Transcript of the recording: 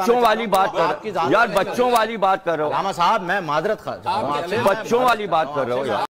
बच्चों वाली बात कर रहा हूँ यार, बच्चों वाली बात कर रहा हूँ यार।